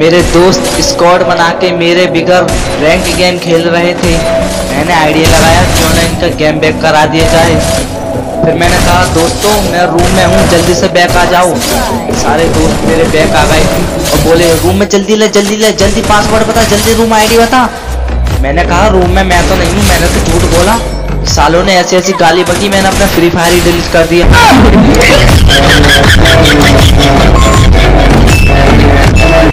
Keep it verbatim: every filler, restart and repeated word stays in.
मेरे दोस्त स्क्वाड बना के मेरे बिगर रैंक गेम खेल रहे थे। मैंने आइडिया लगाया क्यों ना इनका गेम बैक करा दिया जाए। फिर मैंने कहा दोस्तों मैं रूम में हूँ, जल्दी से बैक आ जाओ। सारे दोस्त मेरे बैक आ गए और बोले रूम में जल्दी ले जल्दी ले जल्दी पासवर्ड बता, जल्दी रूम आईडी बता। मैंने कहा रूम में मैं तो नहीं हूँ, मैंने तो झूठ बोला। सालों ने ऐसी ऐसी गाली बकी, मैंने अपना फ्री फायर ही डिलीट कर दिया।